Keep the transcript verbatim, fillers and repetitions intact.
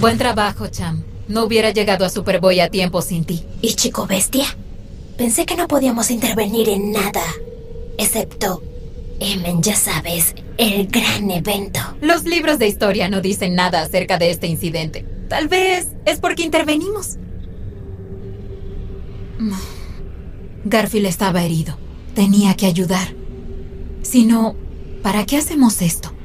Buen trabajo, Cham. No hubiera llegado a Superboy a tiempo sin ti. ¿Y Chico Bestia? Pensé que no podíamos intervenir en nada. Excepto... Emen, ya sabes, el gran evento. Los libros de historia no dicen nada acerca de este incidente. Tal vez es porque intervenimos. Garfield estaba herido. Tenía que ayudar. Si no, ¿para qué hacemos esto?